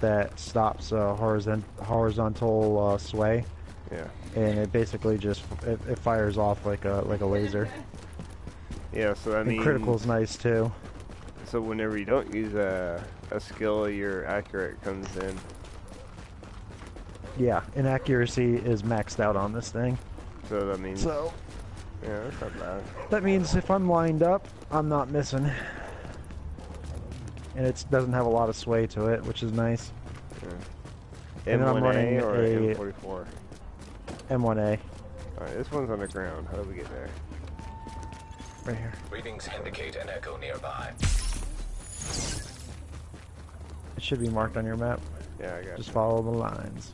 that stops horizontal sway. Yeah. And it basically just it fires off like a laser. Yeah. So I mean, and critical's nice too. So whenever you don't use a skill, your accurate comes in. Yeah, and accuracy is maxed out on this thing. So that means. So. Yeah, that's not bad. That means if I'm lined up, I'm not missing. And it doesn't have a lot of sway to it, which is nice. Yeah. And then I'm running or a M44? M1A. Alright, this one's on the ground. How do we get there? Right here. Readings indicate an echo nearby. It should be marked on your map. Yeah, I got it. Just follow the lines.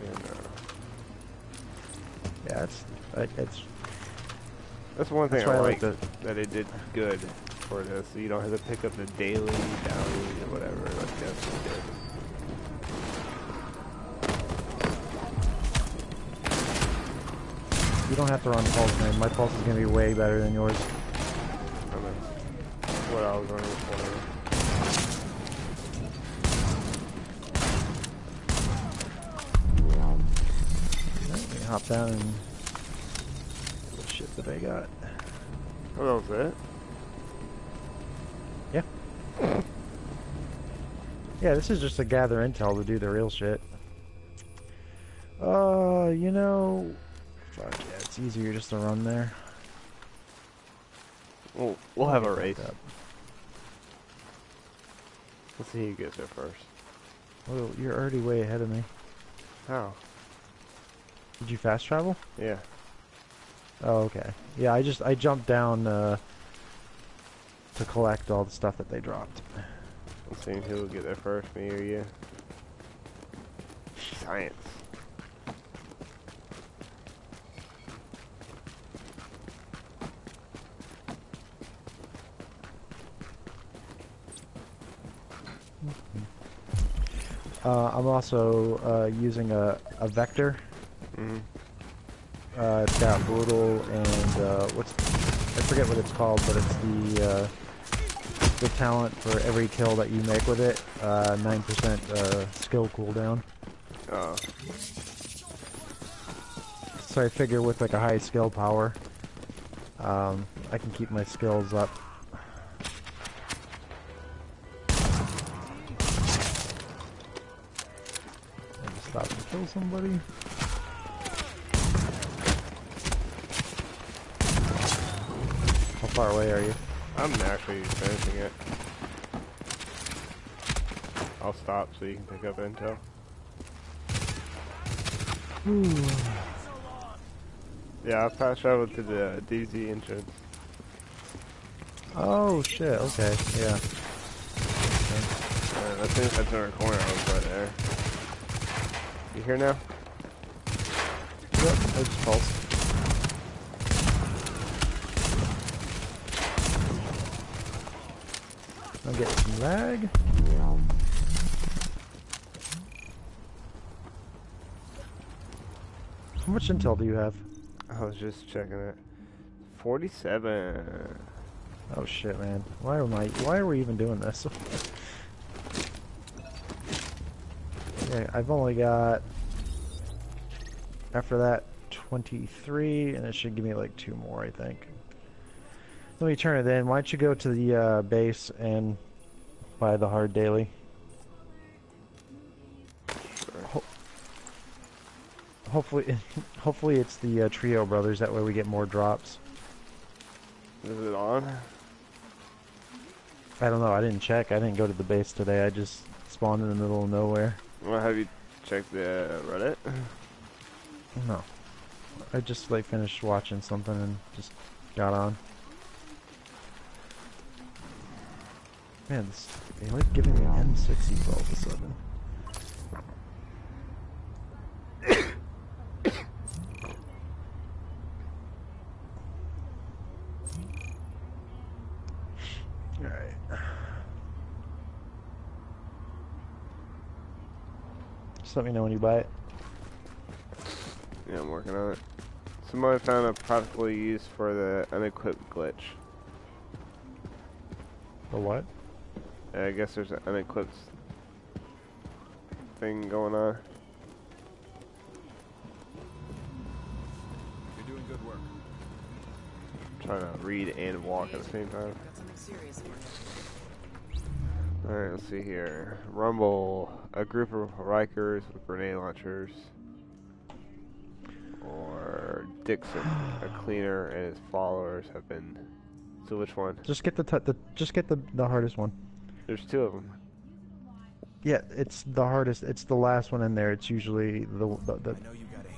Yeah, that's one thing I like that it did good for this. So you don't have to pick up the daily, or whatever. Like that's good. You don't have to run pulse, man. My pulse is gonna be way better than yours. I mean, what I was running before. Hop down and the shit that I got. Oh, that was it? Yeah. Yeah, this is just to gather intel to do the real shit. You know... Fuck yeah, it's easier just to run there. We'll have a race. Up. Let's see who gets there first. Well, you're already way ahead of me. How? Did you fast travel? Yeah. Oh, okay. Yeah, I jumped down to collect all the stuff that they dropped. Let's see who will get there first, me or you. Science. I'm also using a vector. Mm-hmm. It's got brutal and I forget what it's called, but it's the talent for every kill that you make with it. 9% skill cooldown. Oh. So I figure with like a high skill power, I can keep my skills up. Let me stop and kill somebody. How far away are you? I'm actually finishing it. I'll stop so you can pick up intel. Ooh. Yeah, I passed over to the DZ entrance. Oh shit, okay, yeah. Alright, I think that's in our corner, I was right there. You here now? Yep, I just pulsed. I'm getting some lag. How much intel do you have? I was just checking it. 47. Oh shit, man. Why are we even doing this? Okay, I've only got after that 23, and it should give me like 2 more, I think. Let me turn it in. Why don't you go to the base and buy the hard daily? Sure. Hopefully it's the trio brothers. That way we get more drops. Is it on? I don't know. I didn't check. I didn't go to the base today. I just spawned in the middle of nowhere. Well, have you checked the Reddit? No. I just like finished watching something and just got on. Man, they like giving me an M60 for all of a sudden. Alright. Just let me know when you buy it. Yeah, I'm working on it. Someone found a practical use for the unequipped glitch. The what? I guess there's an unequipped thing going on. You're doing good work. I'm trying to read and walk at the same time. Alright, let's see here. Rumble. A group of Rikers with grenade launchers. Or Dixon, a cleaner, and his followers have been. So which one? Just get the hardest one. There's two of them. Yeah, it's the hardest. It's the last one in there. It's usually the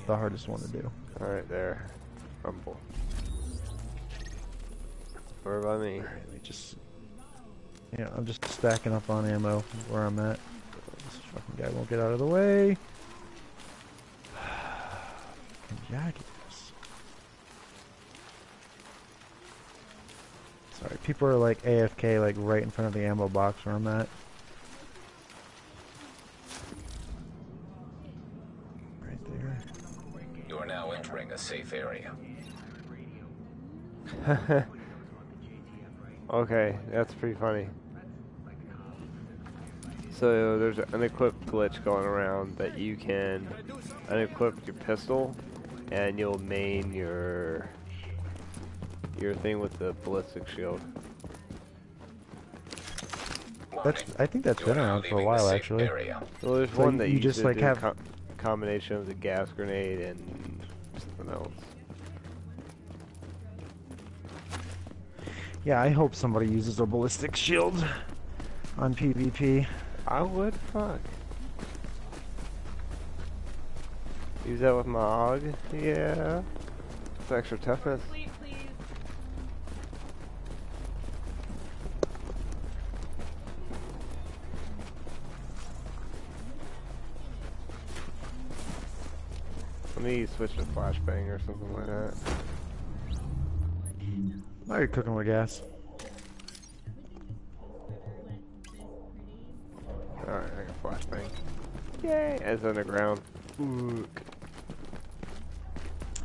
hardest one to do. All right, there. Rumble. Where about me? All right, let me just. Yeah, I'm just stacking up on ammo where I'm at. This fucking guy won't get out of the way. Jackets. Sorry, people are like AFK, like right in front of the ammo box where I'm at. Right there. You are now entering a safe area. Okay, that's pretty funny. So there's an unequipped glitch going around that you can unequip your pistol. And you'll main your thing with the ballistic shield. I think that's been around for a while, actually. Well, there's one that you just like have a combination of the gas grenade and something else. Yeah, I hope somebody uses a ballistic shield on PvP. I would, fuck. Use that with my AUG? Yeah. It's extra toughness. Let me switch to flashbang or something like that. Why are you cooking with gas? Alright, I got flashbang. Yay! As underground. Ooh.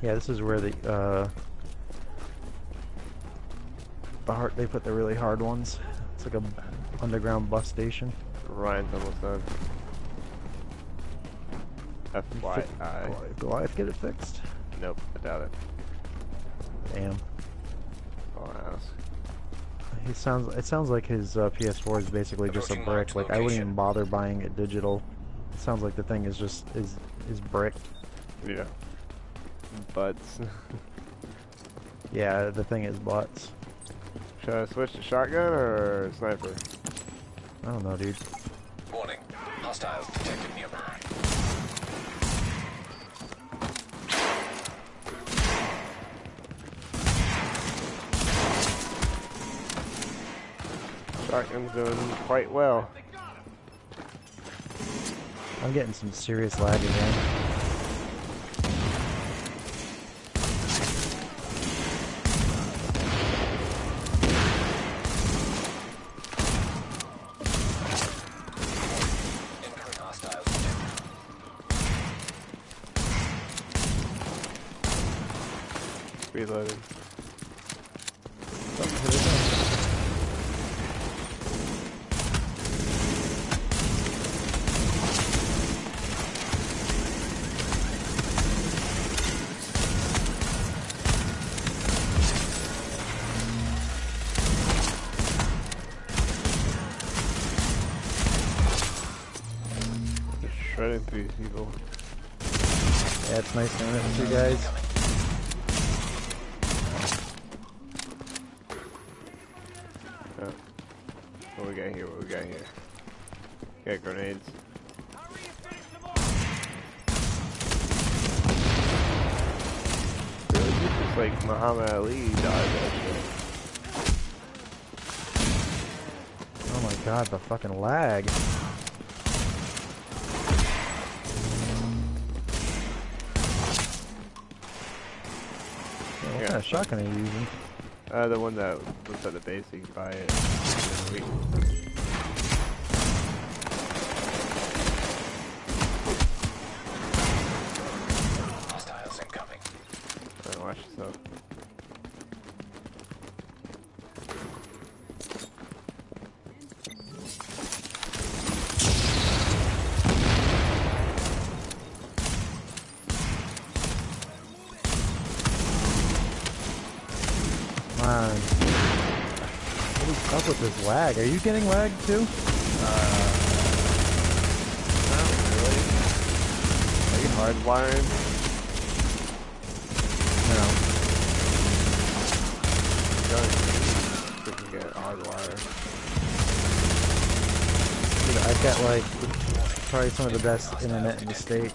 Yeah, this is where they put the really hard ones. It's like a underground bus station. Ryan's almost done. FYI. Goliath, get it fixed? Nope, I doubt it. Damn. I'll ask. It sounds like his PS4 is basically just a brick. Like I wouldn't even bother buying it digital. It sounds like the thing is just is bricked. Yeah. Butts. Yeah, the thing is butts. Should I switch to shotgun or sniper? I don't know, dude. Warning. Hostiles detected nearby. Shotgun's doing quite well. I'm getting some serious lag again. Reloading. Just shredding through these people. Yeah, it's nice doing it with you guys. Got grenades. Really, this is like Muhammad Ali died that shit. Oh my god, the fucking lag. Yeah, what kind of shotgun are you using? The one that was at the base, you can buy it. Sweet. up with this lag? Are you getting lagged too? Not really. Are you hardwired? No. We can get hardwired. Dude, I've got like probably some of the best internet in the state.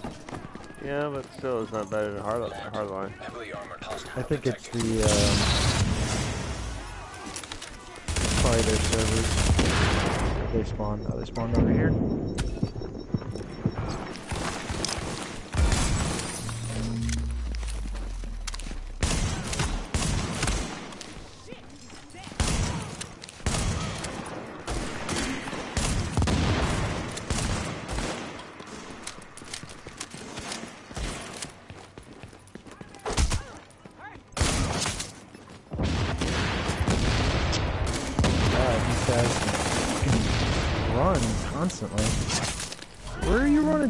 Yeah, but still it's not better than hardline. I think it's the probably their servers. They spawn. Oh, they spawned over here.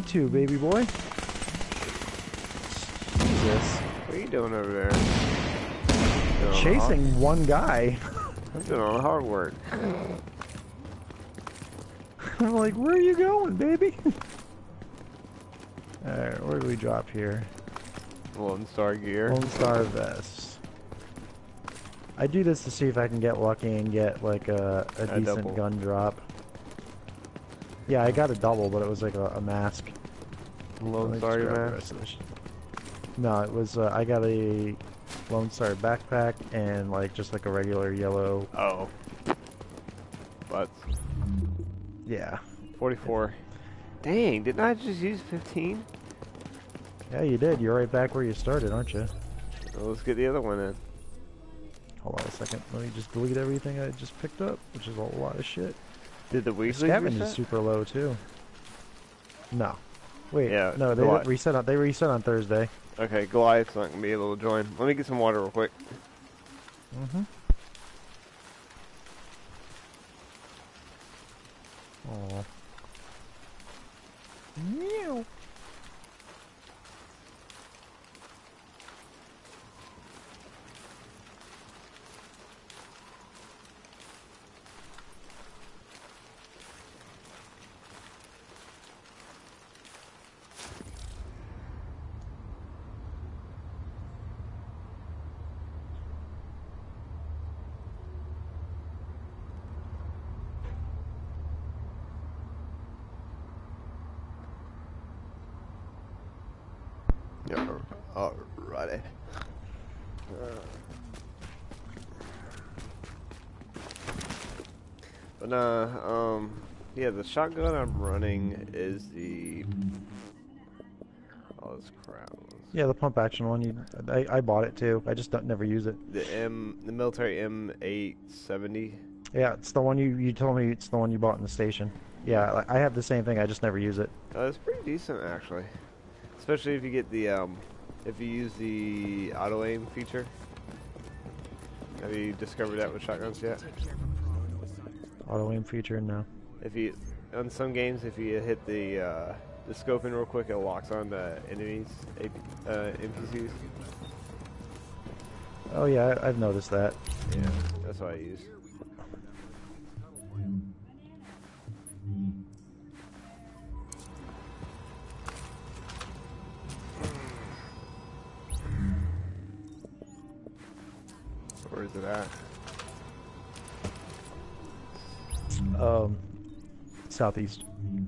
Too, baby boy. Jesus. What are you doing over there? Chasing one guy. I'm doing all the hard work. I'm like, where are you going, baby? Alright, where do we drop here? Lone Star gear. Lone Star vest. I do this to see if I can get lucky and get like a decent double. Gun drop. Yeah, I got a double, but it was like a mask. Lone Star mask? No, it was, I got a Lone Star backpack and like just like a regular yellow. Oh. But. Yeah. 44. Dang, didn't I just use 15? Yeah, you did. You're right back where you started, aren't you? Well, let's get the other one in. Hold on a second. Let me just delete everything I just picked up, which is a lot of shit. Did the Weasley scavenge is super low too. No. Wait, yeah, no, they reset on Thursday. Okay, Goliath's not gonna be able to join. Let me get some water real quick. Mm-hmm. Oh. Meow. Alrighty. But yeah, the shotgun I'm running is the all this crap. Yeah, the pump action one. I bought it too. I just never use it. The military M870. Yeah, it's the one you told me. It's the one you bought in the station. Yeah, I have the same thing. I just never use it. It's pretty decent actually. Especially if you get the, if you use the auto aim feature. Have you discovered that with shotguns yet? Auto aim feature, no. If you, on some games, if you hit the scope in real quick, it locks on the enemies, NPCs. Oh yeah, I've noticed that. Yeah, that's what I use. Where is it at? Southeast. Okay.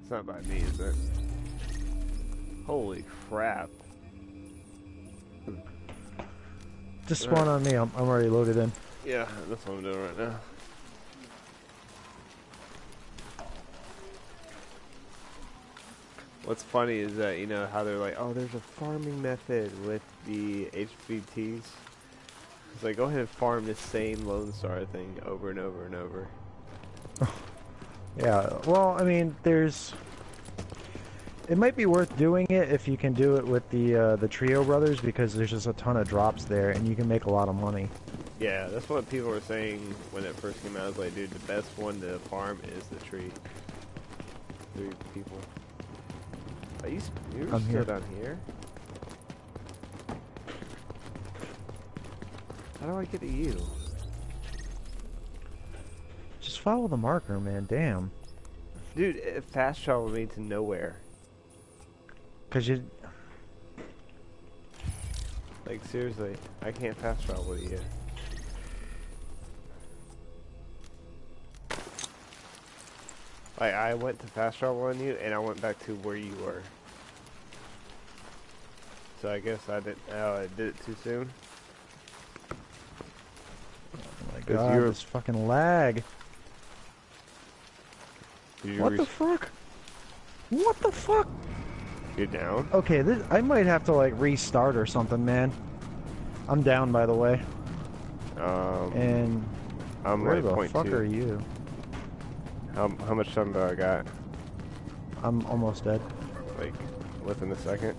It's not by me, is it? Holy crap. Just spawn on me, I'm already loaded in. Yeah, that's what I'm doing right now. What's funny is that, you know, how they're like, oh, there's a farming method with the HVTs. It's like, go ahead and farm the same Lone Star thing over and over and over. Yeah, well, I mean, there's... It might be worth doing it if you can do it with the Trio Brothers, because there's just a ton of drops there, and you can make a lot of money. Yeah, that's what people were saying when it first came out. I was like, dude, the best one to farm is the tree. Three people. Are you still down here? How do I get to you? Just follow the marker, man. Damn. Dude, it fast travel me to nowhere. Cause you... Like, seriously, I can't fast travel with you. Like, I went to fast travel on you, and I went back to where you were. So I guess I didn't... Oh, I did it too soon? Oh my god, this fucking lag. What the fuck? What the fuck? You're down? Okay, this, I might have to, like, restart or something, man. I'm down, by the way. And... I'm where the fuck are you? How much time do I got? I'm almost dead. Like, within a second?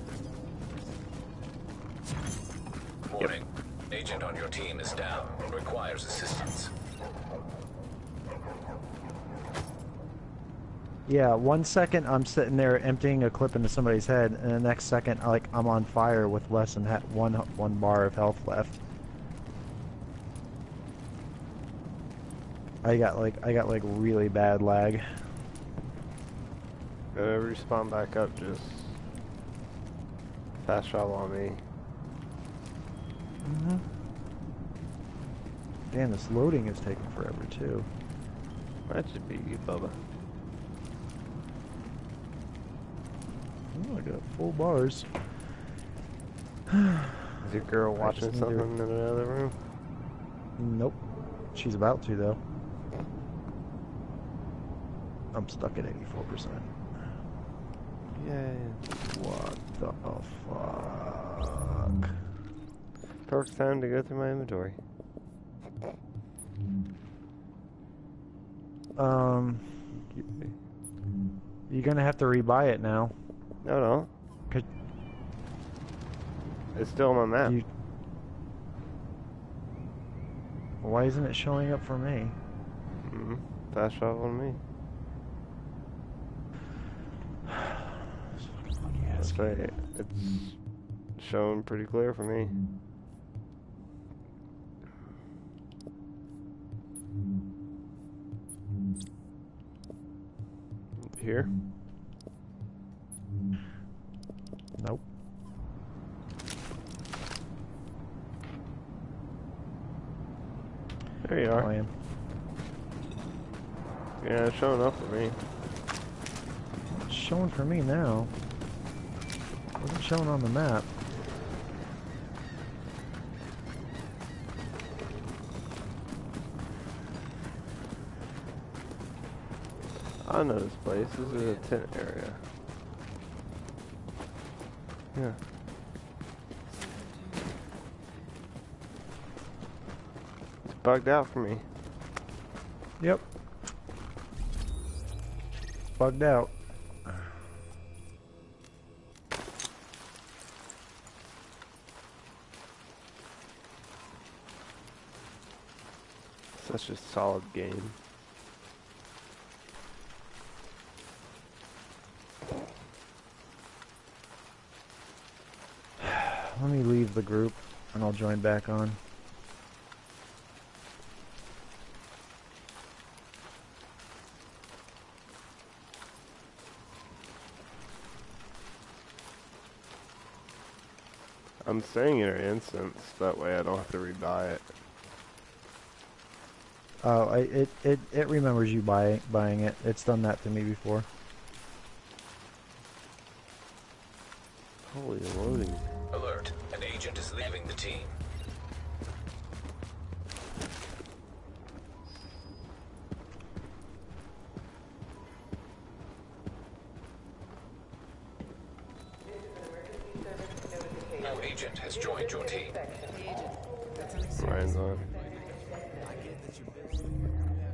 Warning. Yep. Agent on your team is down. Requires assistance. Yeah, 1 second I'm sitting there emptying a clip into somebody's head, and the next second, like, I'm on fire with less than one bar of health left. I got like really bad lag. Respawn back up, just fast travel on me. Mm-hmm. Damn, this loading is taking forever too. That should be you, Bubba. Oh, I got full bars. Is your girl watching something in another room? Nope. She's about to, though. I'm stuck at 84%. Yay. What the fuck? Perfect time to go through my inventory. You're gonna have to rebuy it now. No, no. It's still on my map. Why isn't it showing up for me? Mm-hmm. Fast travel on me. That's right. It's showing pretty clear for me. Here. Nope. There you are. Yeah, it's showing up for me. It's showing for me now. It wasn't showing on the map. I know this place. This is a tent area. Yeah. It's bugged out for me. Yep. It's bugged out. Such a solid game. Let me leave the group, and I'll join back on. I'm saying your instance, that way I don't have to rebuy it. Oh, it remembers you buying it. It's done that to me before. Holy loading. Alert. An agent is leaving the team. New agent has joined your team. Ryan's on. I get that you're busy. I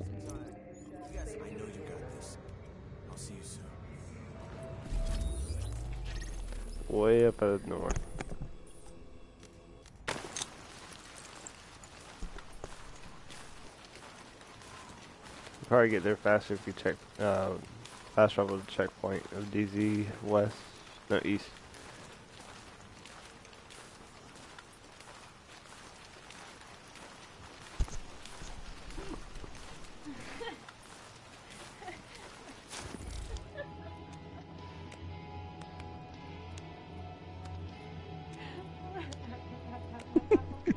know you got this. I'll see you soon. Way up at north. Probably get there faster if you check fast travel to checkpoint of DZ west, no east.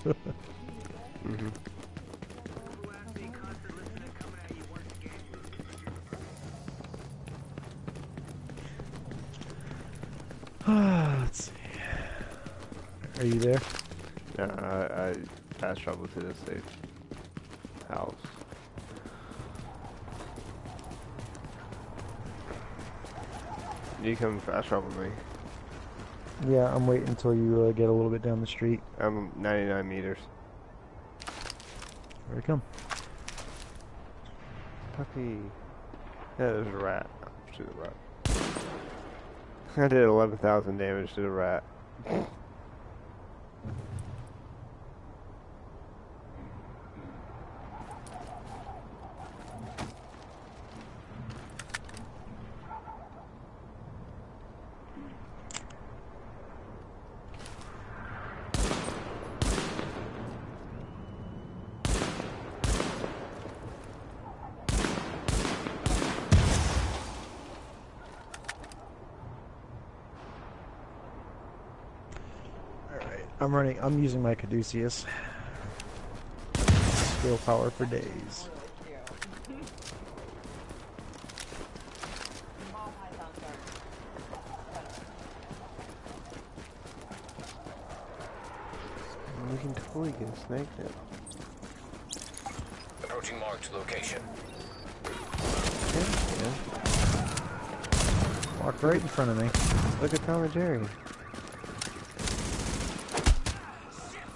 Mm-hmm. Let's see. Are you there? Yeah, I fast traveled to the safe house. You come fast travel me. Yeah, I'm waiting until you get a little bit down the street. I'm 99 meters. Here we come. Puppy. Yeah, there's a rat. Shoot the rat. I did 11,000 damage to the rat. I'm using my Caduceus. Skill power for days. We can totally get a snake now. Approaching marked location. Yeah. Walked right in front of me. Look at Tom and Jerry.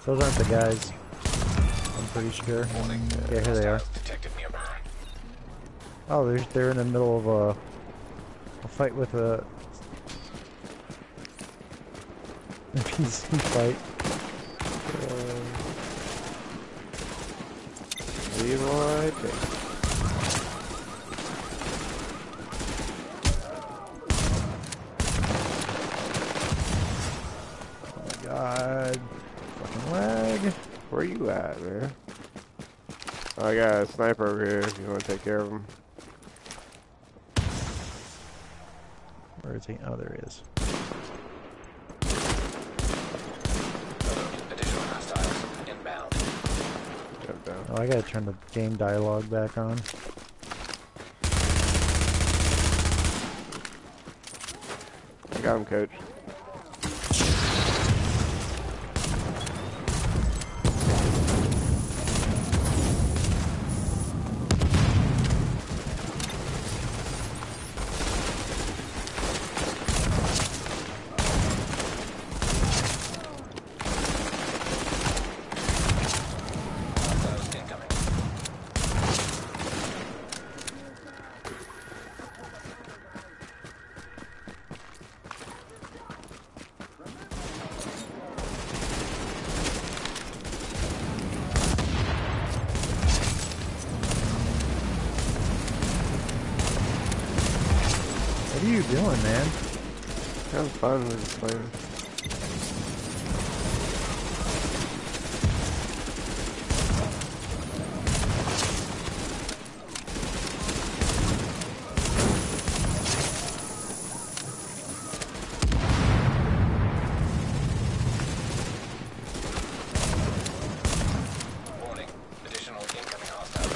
Those aren't the guys, I'm pretty sure. Morning. Yeah, here they are. Oh, they're in the middle of a fight with a NPC fight. Leroy Pick. Where you at, man? Oh, I got a sniper over here if you want to take care of him. Where is he? Oh, there he is. Additional hostiles inbound. Oh, I gotta turn the game dialogue back on. I got him, coach. Fun with this player. Warning, additional incoming hostile.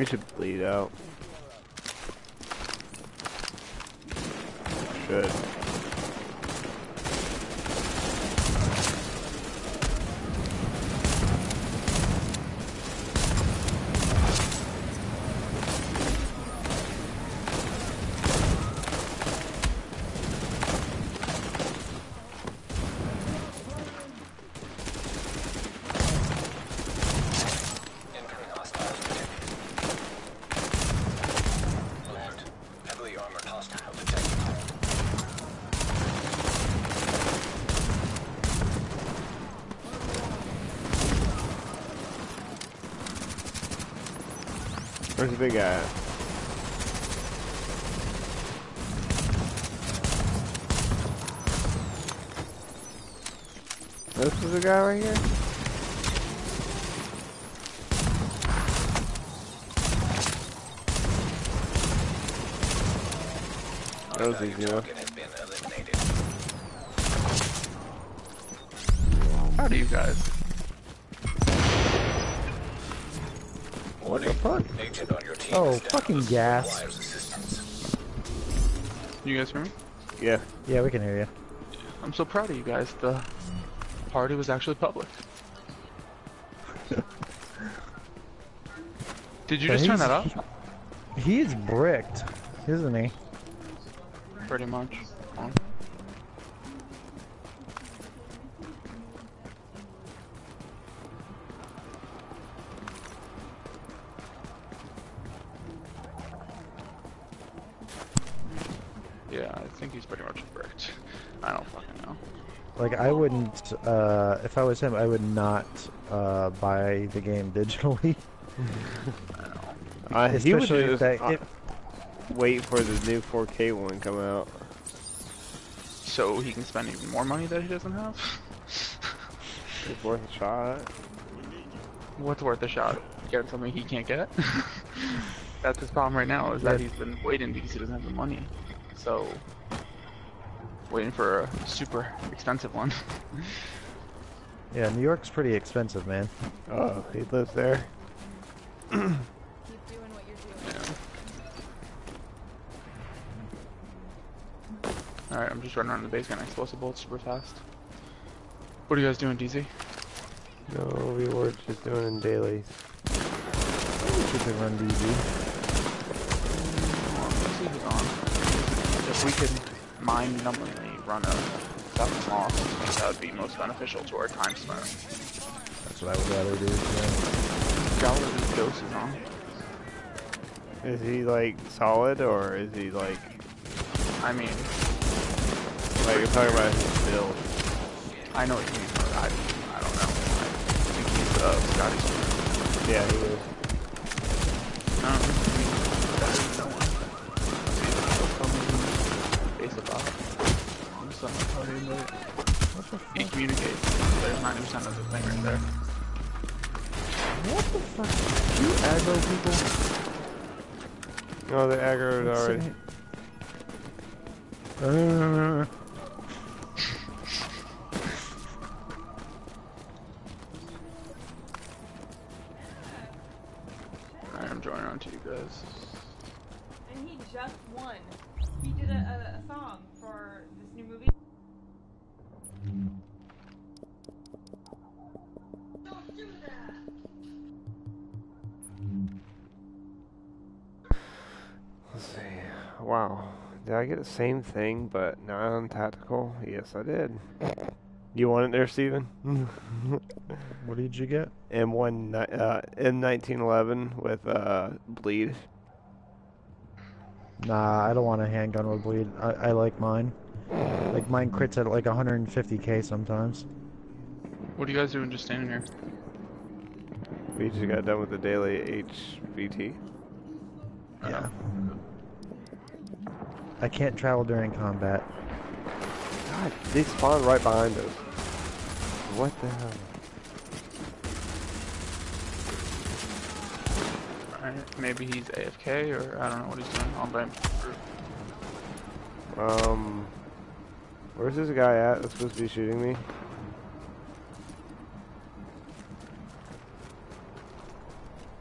You should bleed out. Good. Where's the big guy? This is the guy right here? That was easy enough. proud of you guys. What the fuck? Oh, fucking gas. You guys hear me? Yeah. Yeah, we can hear you. I'm so proud of you guys. The party was actually public. Did you just turn that off? He's bricked, isn't he? Pretty much. Oh. Yeah, I think he's pretty much bricked. I don't fucking know. Like, I wouldn't, if I was him, I would not, buy the game digitally. He would just wait for the new 4K one to come out. So he can spend even more money that he doesn't have? It's worth a shot. What's worth a shot? Getting something he can't get? That's his problem right now, is that he's been waiting because he doesn't have the money. So, waiting for a super expensive one. Yeah, New York's pretty expensive, man. Oh, he lives there. Keep doing what you're doing. Yeah. Alright, I'm just running around the base, getting explosive bolts super fast. What are you guys doing, DZ? No, we were just doing dailies. We should run DZ. If we could mind numbingly run a stuff off, that would be most beneficial to our time spent. That's what I would rather do. Doses on. Is he like solid or is he like? I mean, like you're talking about his build. I know what you mean. I don't know. I think he's Scottish. Yeah, he is. He communicates. There's 90% of the thing right there. What the fuck? Do you aggro people? No, they aggroed already. Alright, I'm joining on to you guys. And he just won. He did a song for this new movie. Don't do that! Let's see. Wow. Did I get the same thing, but non-tactical? Yes, I did. You want it there, Steven? What did you get? M1911 with bleed. Nah, I don't want a handgun with bleed. I like mine. Like, mine crits at like 150k sometimes. What are you guys doing just standing here? We just got done with the daily HVT. Yeah. I can't travel during combat. God, they spawned right behind us. What the hell? Alright, maybe he's AFK or I don't know what he's doing. I'll blame him. Where's this guy at that's supposed to be shooting me?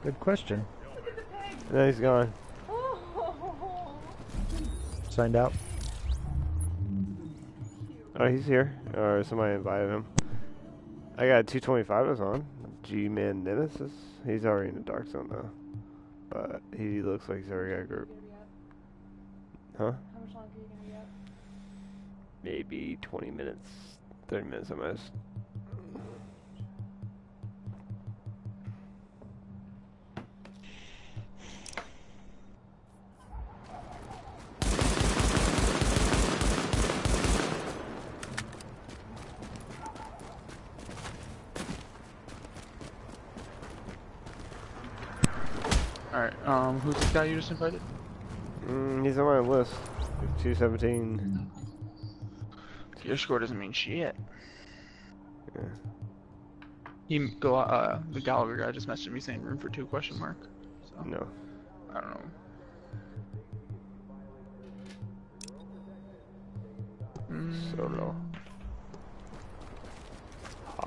Good question. No, he's gone. Signed out. Oh, he's here. Or somebody invited him. I got 225 was on. G-Man Nemesis. He's already in the dark zone though. But he looks like he's already got a group. Huh? How much longer are you gonna be up? Maybe 20 minutes. 30 minutes at most. Alright, who's this guy you just invited? He's on my list. 217. Your score doesn't mean shit. Yeah. The Gallagher guy just messaged me saying room for 2 question mark. So, no. I don't know. So low.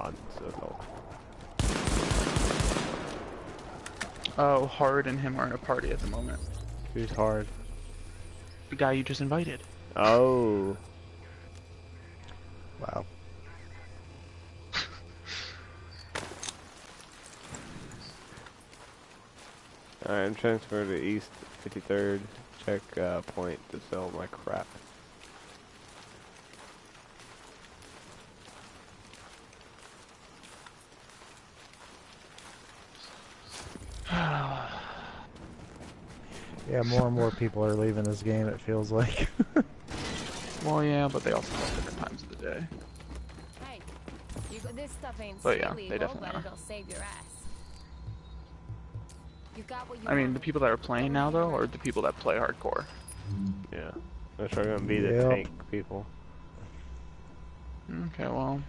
mod, so it helped. Oh, Hard and him are in a party at the moment. Who's Hard? The guy you just invited. Oh. Wow. Alright, I'm transferred to East 53rd. Check point to sell my crap. Yeah, more and more people are leaving this game, it feels like. Well, yeah, but they also have different times of the day. Hey, you, this stuff ain't so yeah, they definitely are. Save your ass. You got what you I mean, the people that are playing now, though, are the people that play hardcore. Yeah, that's probably gonna be the tank people. Okay, well...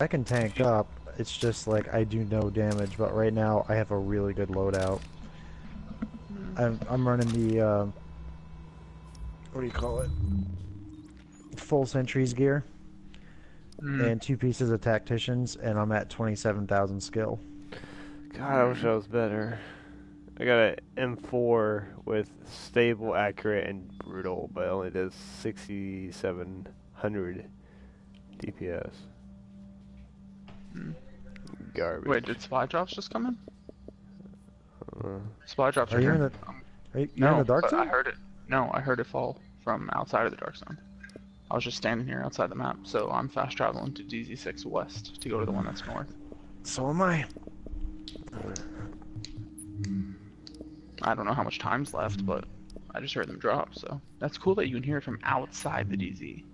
I can tank up, it's just like, I do no damage, but right now, I have a really good loadout. I'm running the, what do you call it? Full Sentry's gear, and 2 pieces of Tacticians, and I'm at 27,000 skill. God, I wish I was better. I got an M4 with stable, accurate, and brutal, but it only does 6,700 DPS. Garbage. Wait, did supply drops just come in? Supply drops are you in the, no, in the dark zone? I heard it. No, I heard it fall from outside of the dark zone. I was just standing here outside the map, so I'm fast traveling to DZ6 West to go to the one that's north. So am I. I don't know how much time's left, but I just heard them drop, so. That's cool that you can hear it from outside the DZ.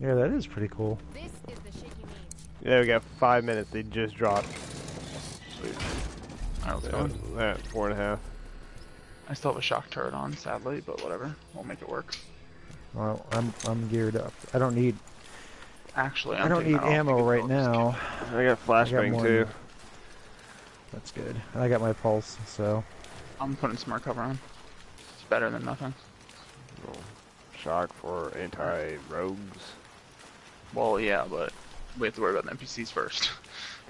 Yeah, that is pretty cool. This is the shit you need. Yeah, we got 5 minutes. They just dropped. Sweet. Alright, let's go. At 4.5. I still have a shock turret on, sadly, but whatever. We'll make it work. Well, I'm geared up. I don't need... Actually, I don't need ammo right now. I got flashbang, too. That's good. And I got my pulse, so... I'm putting smart cover on. It's better than nothing. Well, shock for anti-rogues. Well, yeah, but we have to worry about the NPCs first.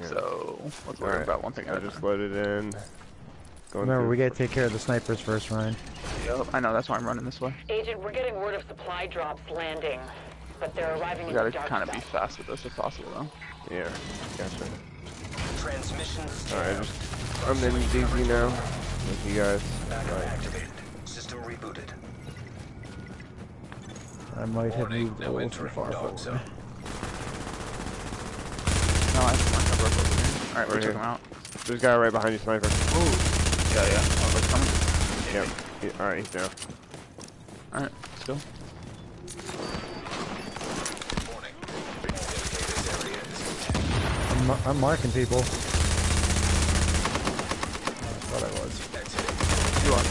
Yeah. So, let's worry about one thing at a time. I just let it in. Remember, we gotta take care of the snipers first, Ryan. Yep, I know, that's why I'm running this way. Agent, we're getting word of supply drops landing, but they're arriving in the dark. We gotta kinda be fast with this if possible, though. Yeah, gotcha. Transmissions. Alright, I'm in DZ now. Thank you guys. Activated. System rebooted. I might have moved a little too far forward. So. No, I just want to cover up over here. Alright, we're taking him out. There's a guy right behind you, sniper. Oh, yeah, yeah. Oh, they're coming. Yep. Yeah. Alright, he's down. Alright, let's go. I'm marking people. I thought I was. You are.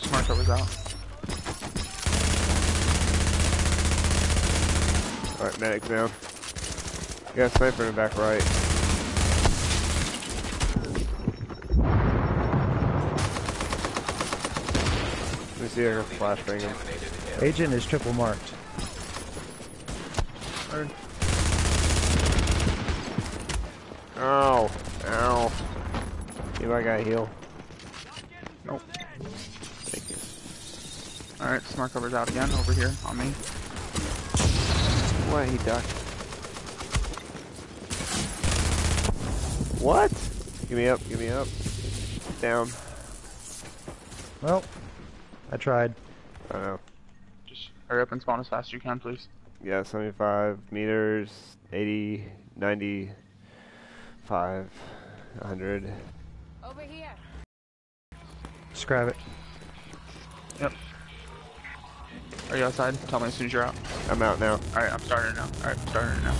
Smart cover's out. Alright, medic's down. You got a sniper in the back right. Agent is triple marked. Ow. Ow. See if I got a heal. Nope. Thank you. Alright, smart cover's out again over here on me. Why he ducked? What? Give me up, give me up. Down. Well. I tried. I know. Just hurry up and spawn as fast as you can, please. Yeah, 75 meters, 80, 90, 5, 100. Over here. Just grab it. Yep. Are you outside? Tell me as soon as you're out. I'm out now. Alright, I'm starting now. Alright, I'm starting now.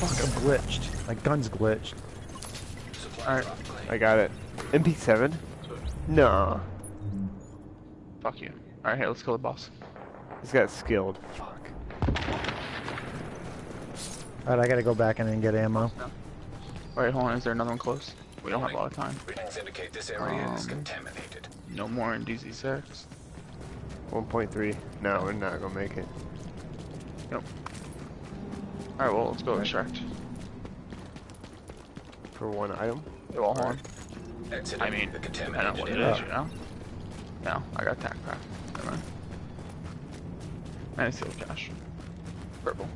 Fuck, I'm glitched. My gun's glitched. Alright. I got it. MP7? No. Fuck you. Alright, hey, let's kill the boss. This guy's skilled. Fuck. Alright, I gotta go back and then get ammo. No. Alright, hold on, is there another one close? We don't have a lot of time. Readings indicate this area is contaminated. No more in DZ6. 1.3. No, we're not gonna make it. Nope. Alright, well, let's go extract. For one item? Well, hold on. I mean, depending on what it is, you know? No, I got tac pack. Never mind. And it's still cash. Purple.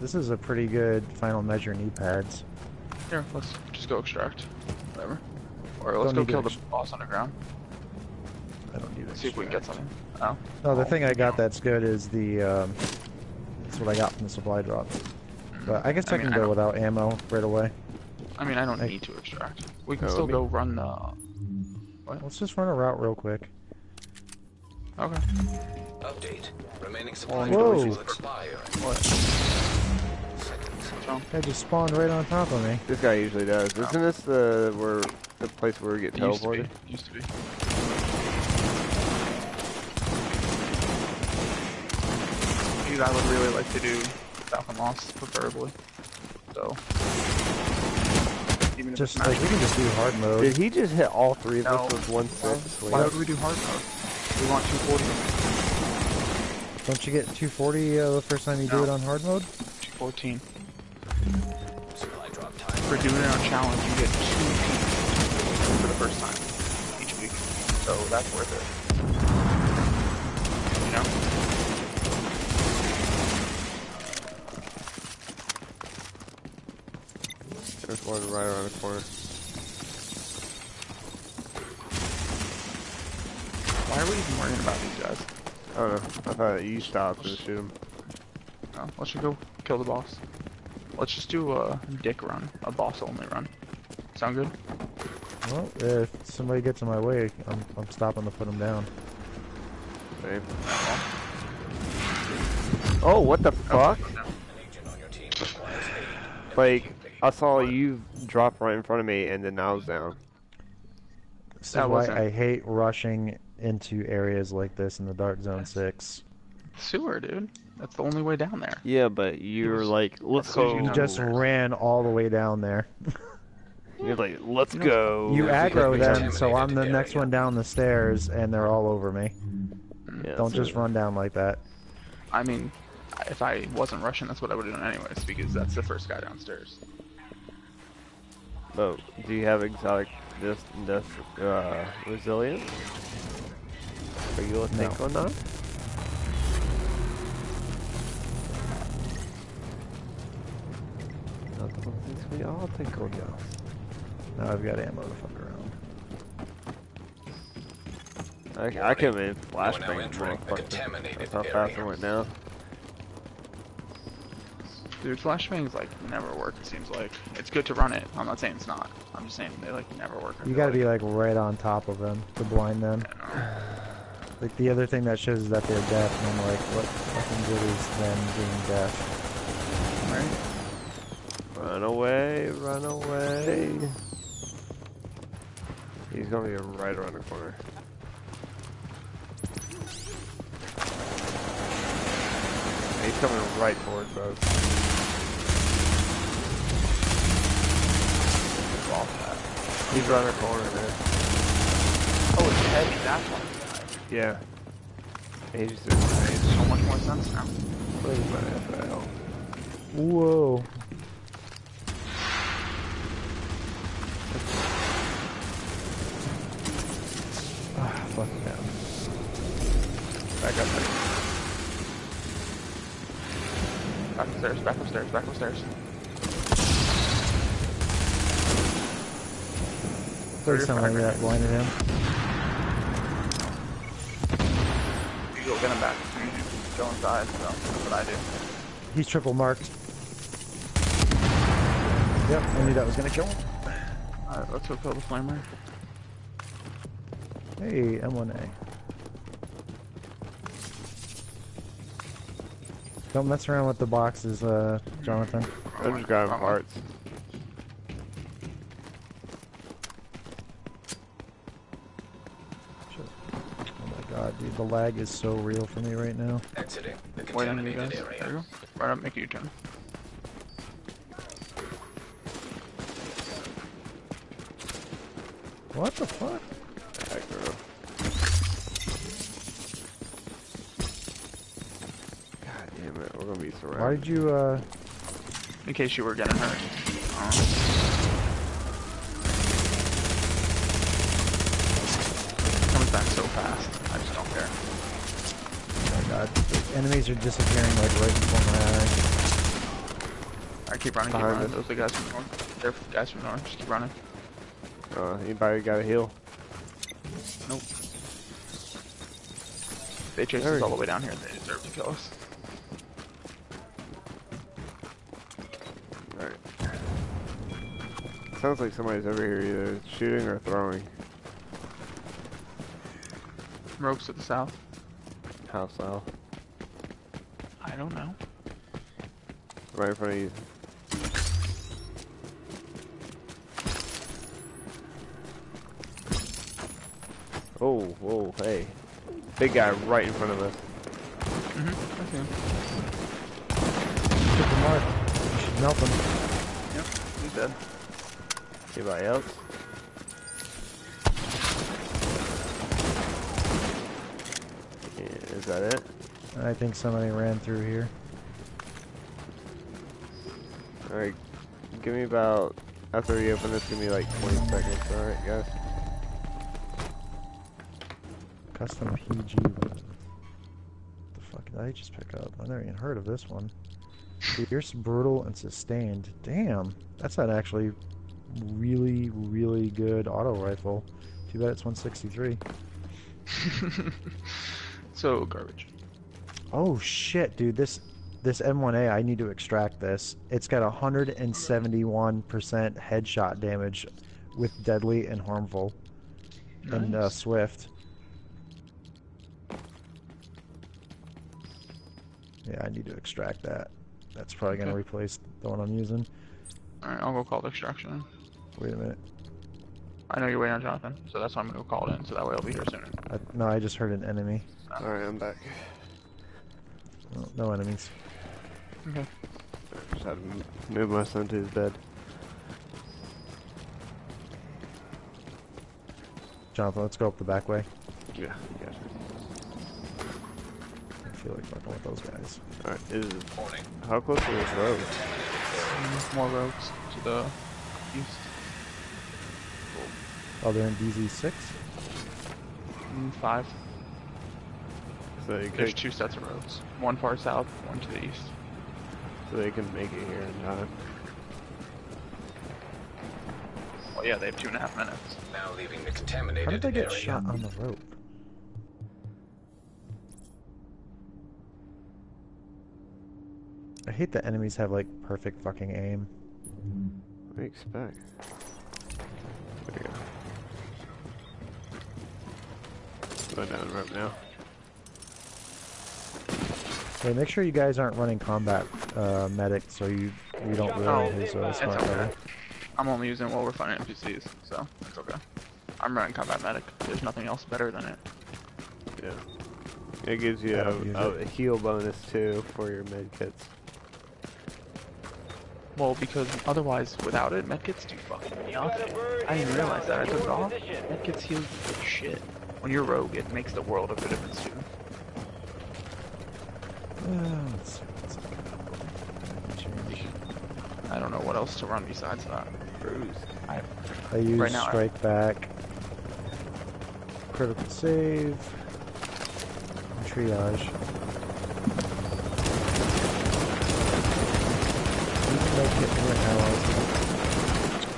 This is a pretty good final measure knee pads. Here, let's just go extract. Whatever. Or let's go kill the boss on the ground. I don't need to see if we can get something. Oh. No, the thing I got that's good is the, that's what I got from the supply drop. But I guess I can go without ammo right away. I mean, I don't need to extract. We can still go run the... What? Let's just run a route real quick. Okay. Update. Remaining supply will expire. What? That just spawned right on top of me. This guy usually does. Isn't this the where the place where we get teleported? Used to be. Dude, I would really like to do South and Lost, preferably. So. Just like we can just do hard mode. Did he just hit all three of us with one set? Why would we do hard mode? We want 240. Don't you get 240 the first time you do it on hard mode? 214. Supply drop time. For doing it on challenge, you get 2 pieces for the first time each week. So that's worth it. You know? There's one right around the corner. Why are we even worrying about these guys? I don't know. I thought you stopped and shoot them. No, let's just go kill the boss. Let's just do a dick run, a boss only run. Sound good? Well, if somebody gets in my way, I'm stopping to put them down. Same. Oh, what the fuck? Like, I saw you drop right in front of me and then I was down. That's why I hate rushing into areas like this in the Dark Zone 6. Sewer, dude. That's the only way down there. Yeah, but you're like, let's go. You just ran all the way down there. You're like, let's go. You aggro them, so I'm the next one down the stairs, and they're all over me. Yeah, don't just run down like that. I mean, if I wasn't rushing, that's what I would have done anyways, because that's the first guy downstairs. Oh, do you have exotic resilience? Are you a tank or not? I'll think we'll go. Now I've got ammo to fuck around. I can make flashbang motherfucker. That's how fast I went down. Dude, flashbangs like never work, it seems like. It's good to run it. I'm not saying it's not. I'm just saying they like never work. You gotta be like right on top of them to blind them. Like the other thing that shows is that they're deaf, and I'm like, what fucking good is them being deaf? Right? Run away, run away. He's gonna be right around the corner. He's coming right towards us. He's around the corner there. Oh, it's heavy, that's one. Yeah. He just did so much more sense now. What the hell? Whoa. Fuck yeah. Back up, buddy. Back upstairs, back upstairs, back upstairs. 30 something like that blinded him. You go get him back. Go inside, so that's what I do. He's triple marked. Yep, I knew that was gonna kill him. Alright, let's go kill the flamer. Hey, M1A. Don't mess around with the boxes, Jonathan. I just got parts. Sure. Oh my god, dude, the lag is so real for me right now. Exiting the contaminated area. Right up, make a U-turn. What the fuck? Aggro. God damn it, we're gonna be surrounded. Why did you, in case you were getting hurt. It comes back so fast. I just don't care. Oh my god. The enemies are disappearing like right before my eyes. Alright, keep running. Those are the guys from the north. They're guys from the north. Just keep running. Anybody got a heal? Nope. They chased us all the way down here and they deserve to kill us. Alright. Sounds like somebody's over here either shooting or throwing. Ropes to the south. How south? I don't know. Right in front of you. Oh, whoa, hey. Big guy right in front of us. Mm-hmm, I see him. Hit the mark. You should melt him. Yep, he's dead. Anybody else? Yeah, is that it? I think somebody ran through here. Alright, give me about, after we open this, give me like 20 seconds, alright guys? Custom PG weapon. What the fuck did I just pick up? I never even heard of this one. Fierce, brutal, and sustained. Damn, that's not actually really, really good auto rifle. Too bad it's 163. So garbage. Oh shit, dude, this M1A, I need to extract this. It's got 171% headshot damage with deadly and harmful. Nice. And swift. Yeah, I need to extract that. That's probably going to replace the one I'm using. Alright, I'll go call the extraction. Wait a minute. I know you're waiting on Jonathan, so that's why I'm going to go call it in, so that way I'll be here sooner. No, I just heard an enemy. Alright, I'm back. Oh, no enemies. Okay. I just had to move my son to his bed. Jonathan, let's go up the back way. Yeah, gotcha. I feel like fucking with those guys. Alright, it is morning. How close are those roads? More roads to the east. Oh, they're in DZ6? 5. So there's 2 sets of roads. One far south, one to the east. So they can make it here in time. Well, yeah, they have 2.5 minutes. Now leaving the contaminated. How did they get shot on the rope? I hate that enemies have like perfect fucking aim. What do you expect? There we go. Go down the rope now. Hey, make sure you guys aren't running combat medic, so you don't ruin his smart cover. I'm only using it while we're fighting NPCs, so it's okay. I'm running combat medic. There's nothing else better than it. Yeah, it gives you a heal bonus too for your med kits. Well, because otherwise, without it, med kits do fucking nothing. I didn't realize that. I took it off. Med kits heal shit. When you're rogue, it makes the world of a difference too. Let's see. I don't know what else to run besides that. Bruise. I use right now, strike back, critical save, and triage.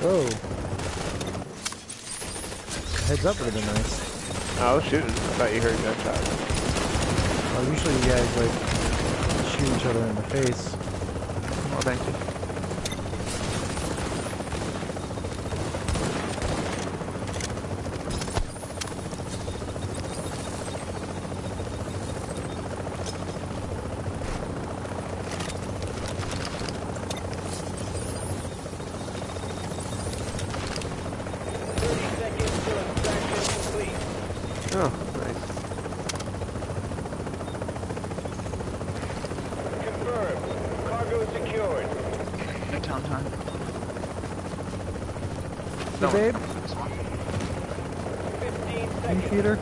Whoa! Heads up would have been nice. I was shooting. I thought you heard that shot. Well, usually you guys like shoot each other in the face. Oh, thank you. Babe? computer.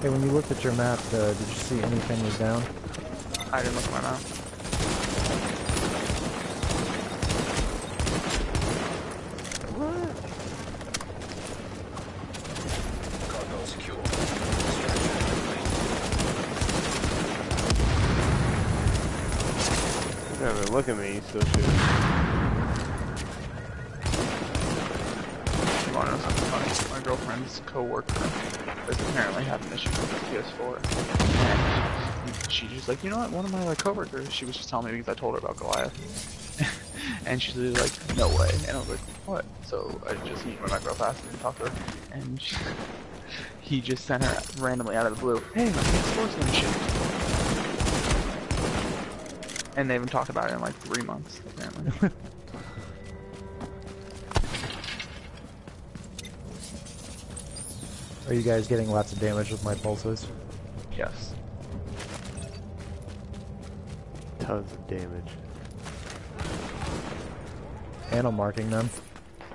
Hey, when you looked at your map, did you see anything was down? I didn't look at my map. Look at me, he's still shooting. Come on, something funny. My girlfriend's co-worker is apparently having issues with her PS4. And she's just like, you know what, one of my co-workers, she was just telling me because I told her about Goliath. And she's like, no way. And I was like, what? So I just went back real fast and talked to her. And he just sent her randomly out of the blue, hey, my PS4's gonna shoot. And they haven't talked about it in like 3 months, apparently. Are you guys getting lots of damage with my pulses? Yes. Tons of damage. And I'm marking them.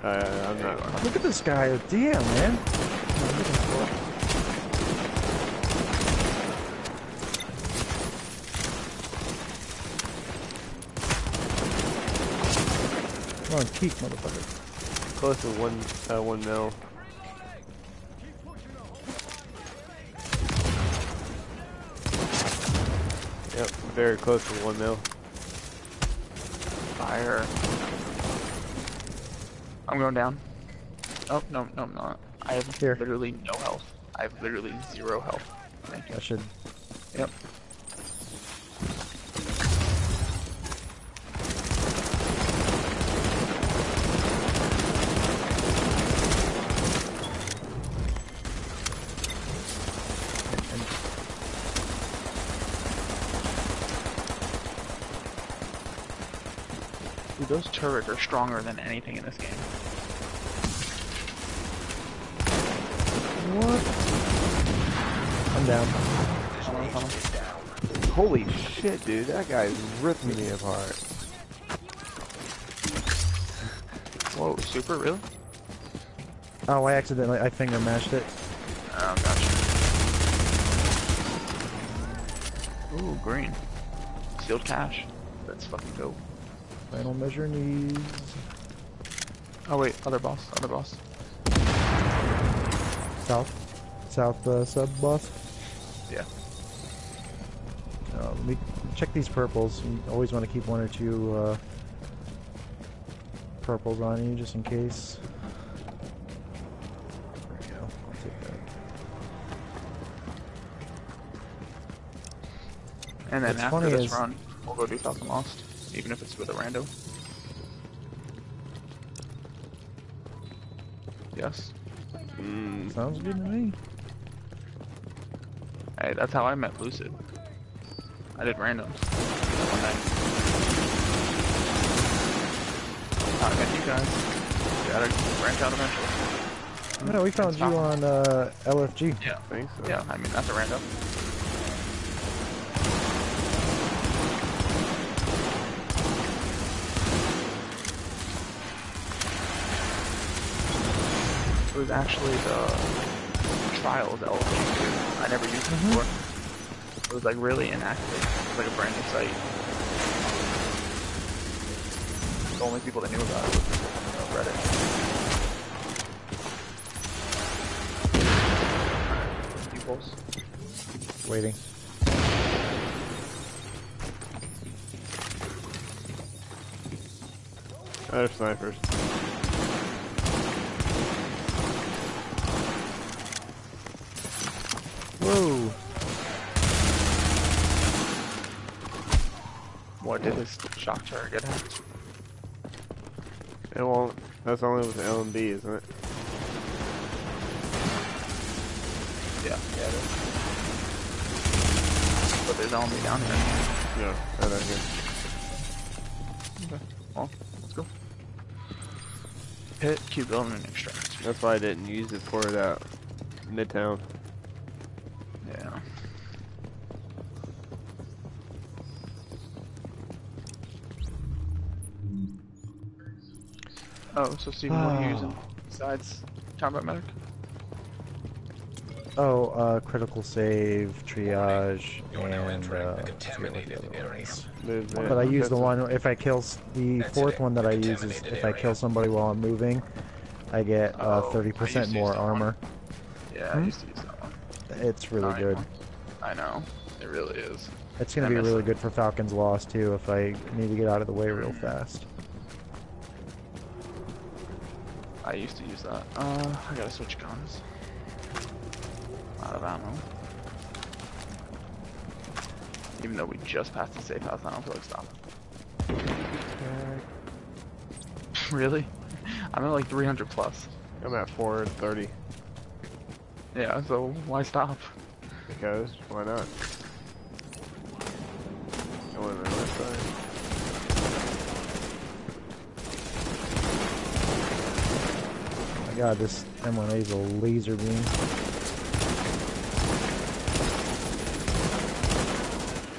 I'm not. Anymore. Look at this guy. Damn, man. Come on, keep, motherfucker. Close to one mil. Yep, very close to 1 mil. Fire. I'm going down. Oh, no, no, I'm not. I have literally no health. I have literally zero health. Thank you. I should. Yep. Those turrets are stronger than anything in this game. What? I'm down. Come on. Holy shit, dude. That guy's ripping me apart. Whoa, super? Really? Oh, I accidentally, I finger mashed it. Oh, gotcha. Ooh, green. Sealed cash. Let's fucking go. Final measure needs. Oh wait, other boss. South sub boss. Yeah. Let me check these purples. You always want to keep one or two purples on you just in case. There we go. I'll take that. And then after this run, we'll go do Falcon Lost. Even if it's with a rando. Yes. Sounds good to me. Hey, that's how I met Lucid. I did randoms. One night. How I met you guys. You gotta branch out eventually. No, we found you on LFG. Yeah, I think so. Yeah, I mean that's a random. It was actually the trial of the LFG 2. I never used it before. It was like really inactive. It was like a brand new site. The only people that knew about it was Reddit. Peoples. Waiting. Other snipers. Whoa! What did this shock target have? It won't. That's only with the LMB, isn't it? Yeah, it is. But there's LMB down here. Yeah, right down here. Okay, well, let's go. Hit Q building and extract. That's why I didn't use it for that midtown. Oh, so Steven, what are you using besides combat medic? Oh, critical save, triage, and contaminated areas. But I use the one, if I kill, the fourth one that I use is if I kill somebody while I'm moving, I get 30% more armor. Yeah, I used to use that one. It's really good. I know, it really is. It's gonna be really good for Falcon's Loss too, if I need to get out of the way real fast. I used to use that. I gotta switch guns. Out of ammo. Even though we just passed the safe house, I don't feel like stopping. Really? I'm at like 300 plus. I'm at 430. Yeah, so why stop? Because, why not? I wasn't on that side. Oh my god, this M1A is a laser beam.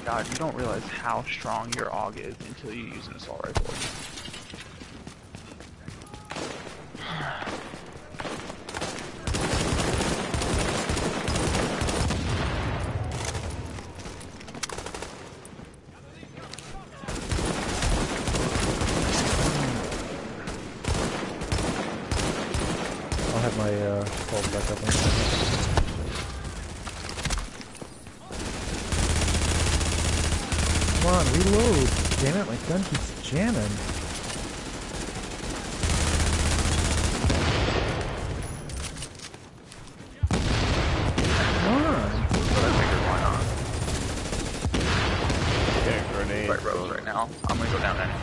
God, you don't realize how strong your AUG is until you use an assault rifle. I'll have my assault back up in a second. Come on, reload! Damn it, my gun keeps jamming. Come on! I figured, why not? Yeah, grenade. Right, Rose, right now. I'm gonna go down anyway.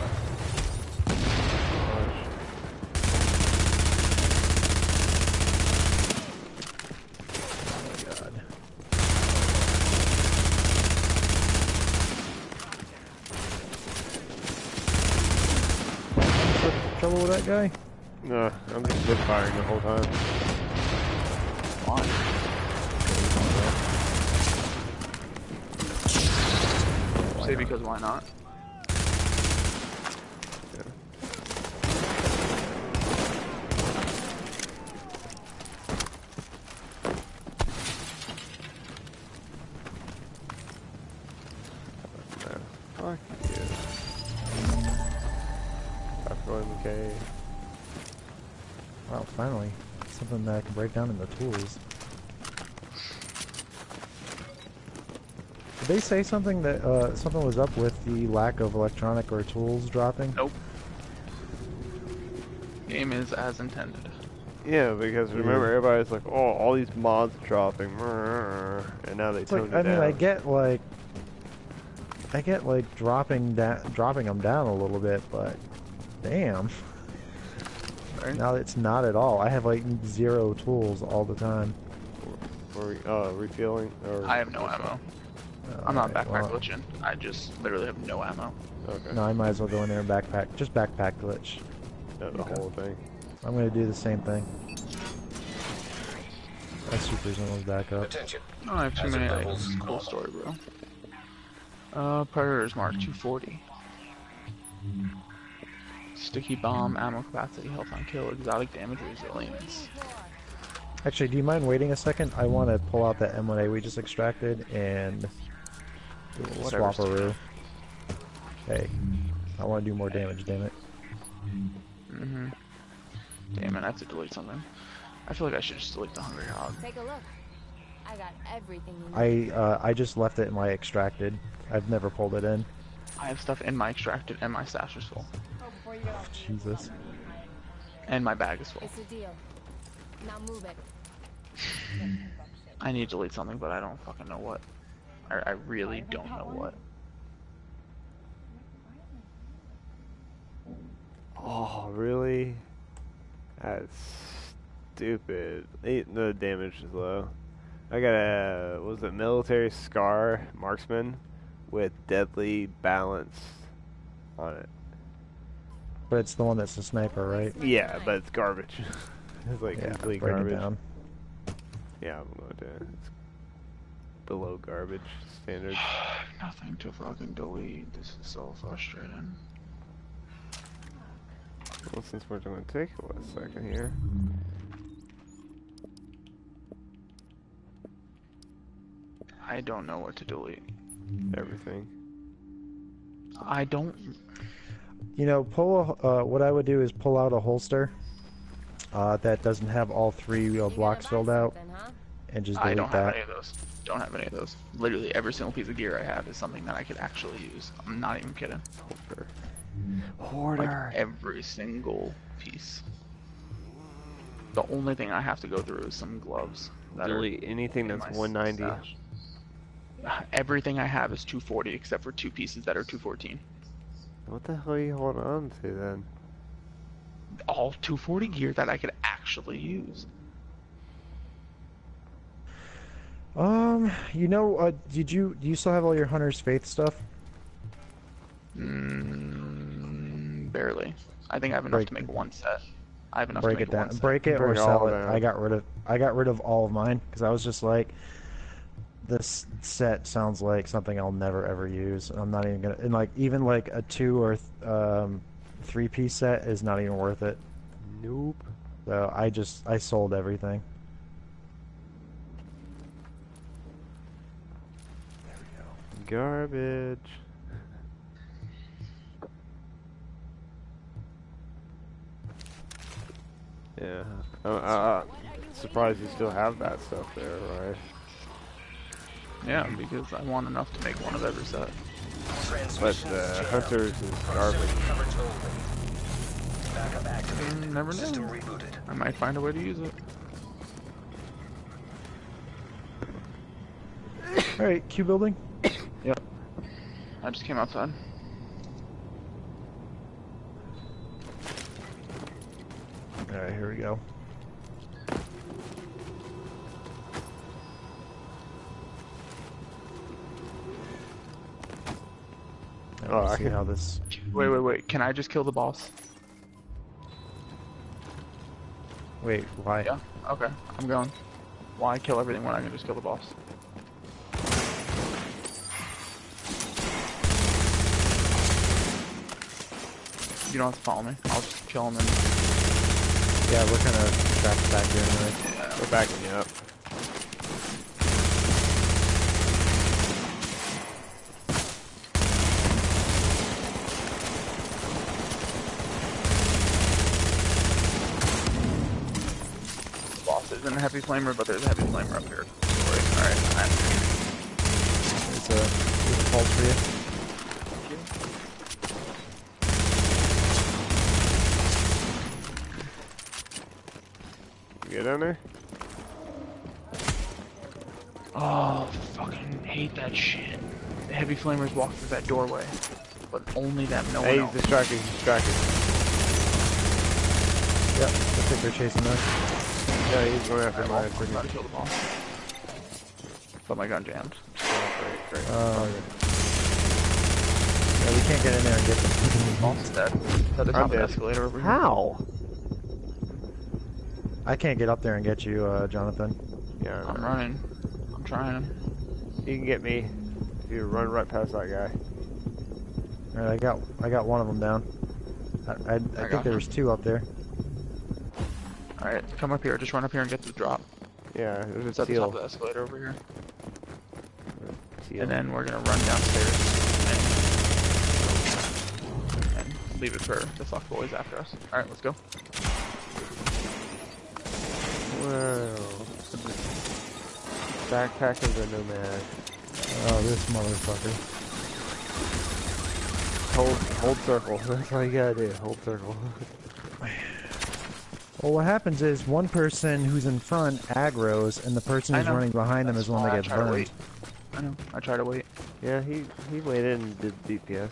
Trouble with that guy? No, I'm just zip firing the whole time. Why? Say because why not? Wow, finally. Something that I can break down in the tools. Did they say something that something was up with the lack of electronic or tools dropping? Nope. Game is as intended. Yeah, because remember everybody's like, oh, all these mods dropping, and now they tone it down. I mean, I get like dropping them down a little bit, but damn. Right. No, it's not at all. I have like zero tools all the time. Or refueling? Or I have no ammo. I'm not backpack glitching. I just literally have no ammo. Okay. No, I might as well go in there and backpack. Just backpack glitch. Yeah, the whole thing. I'm gonna do the same thing. That super's almost back up. Attention. Oh, I have too many items. Cool story, bro. Predator's Mark 240. Sticky bomb, ammo capacity, health on kill, exotic damage, resilience. Actually, do you mind waiting a second? I want to pull out that M1A we just extracted and swap-a-roo. Hey, I want to do more damage, damn it. Mm-hmm. Damn it, I have to delete something. I feel like I should just delete the Hungry Hog. Take a look. I got everything you need. I just left it in my extracted. I've never pulled it in. I have stuff in my extracted and my stash is full. Oh, Jesus. And my bag is full. It's a deal. Now move it. I need to delete something, but I don't fucking know what. I really don't know what. Oh, really? That's stupid. The damage is low. I got a, what was it, military scar marksman with deadly balance on it. But it's the one that's the sniper, right? Yeah, but it's garbage. It's like complete garbage. Down. Yeah, I'm going to. It's below garbage standards. Nothing to fucking delete. This is so frustrating. Well, since we're going to take a second here. I don't know what to delete. Everything. I don't... You know, pull a, what I would do is pull out a holster that doesn't have all three blocks filled out, huh? And just delete that. I don't have any of those. Don't have any of those. Literally every single piece of gear I have is something that I could actually use. I'm not even kidding. Hoarder. Hoarder. Like every single piece. The only thing I have to go through is some gloves. Delete anything that's 190. Stash. Everything I have is 240 except for two pieces that are 214. What the hell are you holding on to then? All 240 gear that I could actually use. You know, do you still have all your Hunter's Faith stuff? Barely. I think I have enough to make one set. I have enough to make one set. Break it down. Break it or sell it. I got rid of all of mine because I was just like, this set sounds like something I'll never ever use. I'm not even gonna, and like even like a two or three piece set is not even worth it. Nope. So I sold everything. There we go. Garbage. Yeah. Surprised you still have that stuff there, right? Yeah, because I want enough to make one of every set. But the Hunters is garbage. Never know. I might find a way to use it. Alright, Q building? Yep. I just came outside. Alright, here we go. Oh, I see how this... Wait. Can I just kill the boss? Wait, why? Yeah, okay. I'm going. Why kill everything when I can just kill the boss? You don't have to follow me. I'll just kill him and... Yeah, we're kind of trapped back here anyway. Yeah. We're backing you up. Isn't a heavy flamer, but there's a heavy flamer up here. Alright, I'm here. There's a pulse for you. Thank you. You get on there? Oh, fucking hate that shit. The heavy flamers walk through that doorway, but only them, no one else. Hey, he's distracted. Yep, I think they're chasing us. Yeah, he's going after my freaking ball. But my gun jammed. Oh, great. Yeah, we can't get in there and get the freaking bombs dead. That is the escalator over here. How? I can't get up there and get you, Jonathan. Yeah, I'm running. I'm trying. You can get me if you run right past that guy. Alright, I got one of them down. I think there was two up there. Alright, come up here. Just run up here and get the drop. Yeah, it's at the top of the escalator over here. And then we're gonna run downstairs and leave it for the fuck boys after us. Alright, let's go. Whoa. Backpack of the Nomad. Oh, this motherfucker. Hold circle. That's all you gotta do. Hold circle. Well, what happens is one person who's in front aggros, and the person who's running behind them is one that gets burned. I know. I try to wait. Yeah, he waited and did DPS.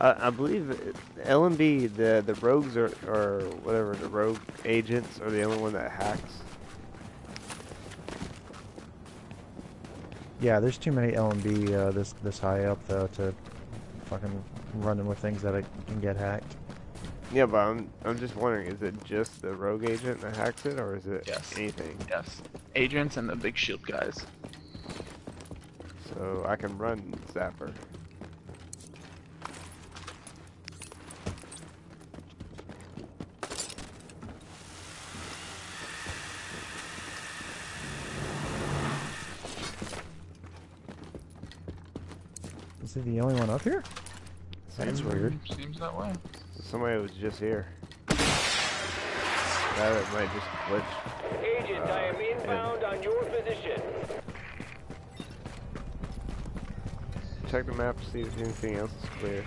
I believe LMB, the rogues or whatever, the rogue agents are the only one that hacks. Yeah, there's too many LMB this high up though to fucking run with things that can get hacked. Yeah, but I'm just wondering, is it just the rogue agent that hacks it, or is it anything? Yes. Agents and the big shield guys. So I can run Zapper. Is he the only one up here? That's weird. Seems that way. Somebody was just here. That might just glitch. Agent, I am inbound on your position. Check the map to see if anything else is clear.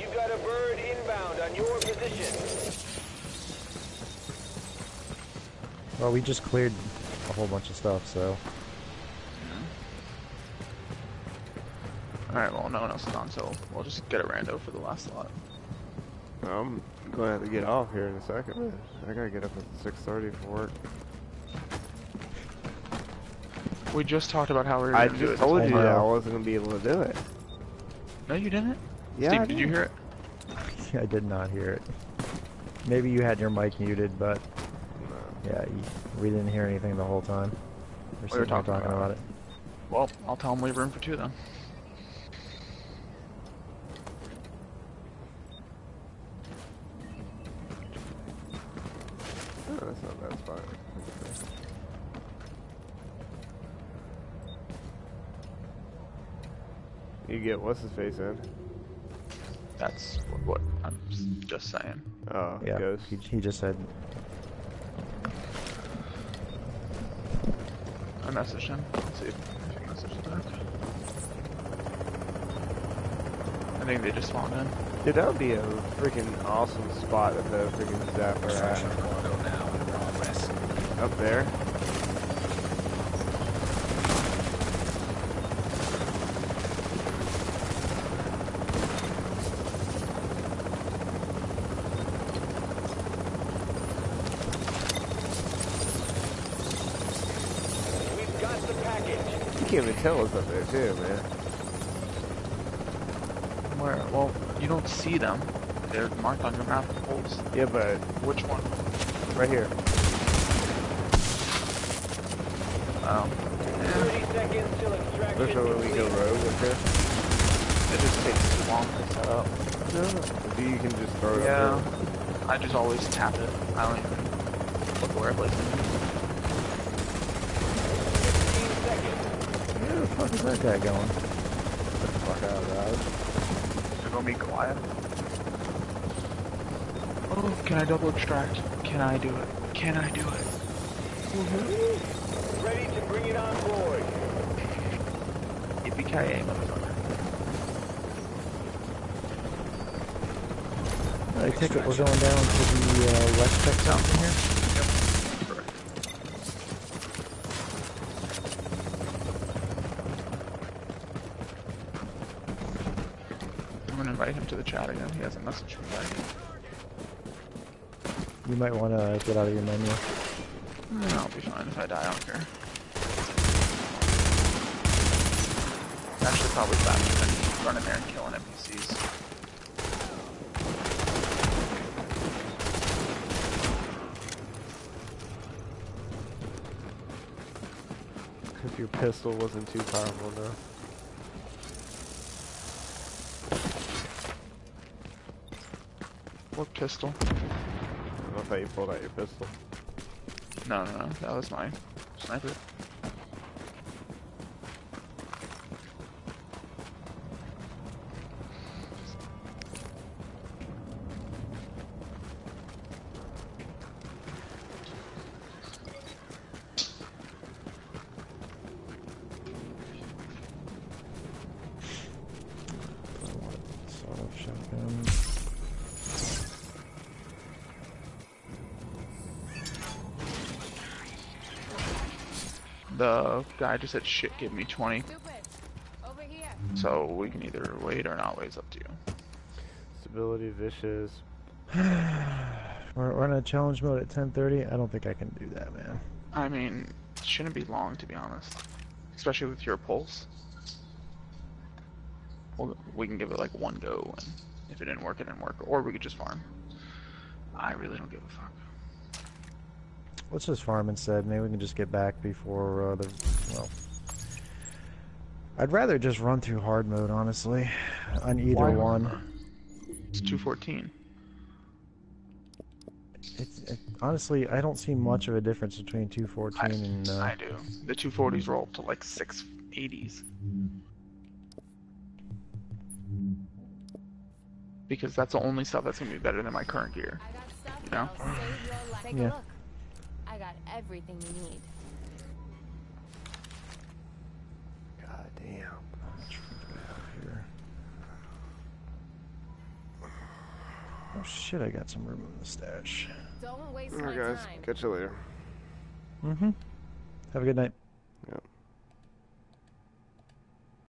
You've got a bird inbound on your position. Well, we just cleared a whole bunch of stuff, so. Alright, well, no one else is on, so we'll just get a rando for the last lot. I'm gonna have to get off here in a second. I gotta get up at 6:30 for work. We just talked about how we were gonna do it. I just told you that I wasn't gonna be able to do it. No, you didn't? Yeah, Steve, did you hear it? I did not hear it. Maybe you had your mic muted, but... No. Yeah, we didn't hear anything the whole time. We were talking about it. Well, I'll tell them we have room for two, then. You get what's his face in? That's what I'm just saying. Oh, yeah. Ghost. He just said. I messaged him. Let's see if he messaged back. I think they just spawned in. Dude, that would be a freaking awesome spot that the freaking zapper at. Up there. Tell us up there too, man. Where? Well, you don't see them. They're marked on your map of holes. Yeah, but which one? Right here. Oh. Yeah. 30 seconds till we go rogue up here. It just takes too long to set up. Yeah. You can just throw it up here. I just always tap it. I don't even look where I place it. Where the fuck is that guy going? Get the fuck out of that. They're gonna be quiet. Oh, can I double extract? Can I do it? Can I do it? Mm-hmm. Ready to bring it on board. Yippee-ki-yay, motherfucker. I take it we're going down to the west tech something here. Him to the chat again. He has a message from that. You might want to get out of your menu. No, I'll be fine if I die. I don't care. It's actually probably faster than running there and killing NPCs. If your pistol wasn't too powerful though. What pistol? I thought you pulled out your pistol. No, no, no. That was my sniper. The guy just said, shit, give me 20. Over here. So we can either wait or not wait, it's up to you. Stability, vicious. We're in a challenge mode at 10:30. I don't think I can do that, man. I mean, it shouldn't be long, to be honest. Especially with your pulse. Well, we can give it like one go, and if it didn't work, it didn't work. Or we could just farm. I really don't give a fuck. Let's just farm instead. Maybe we can just get back before the... Well... I'd rather just run through hard mode, honestly. On either one. It's 2:14. Honestly, I don't see much of a difference between 2:14 and... I do. The 240s roll up to like 680s. because that's the only stuff that's gonna be better than my current gear. You know? Yeah. I got everything you need. God damn. Oh shit, I got some room in the stash. Don't waste my time. Alright guys, catch you later. Mm-hmm. Have a good night.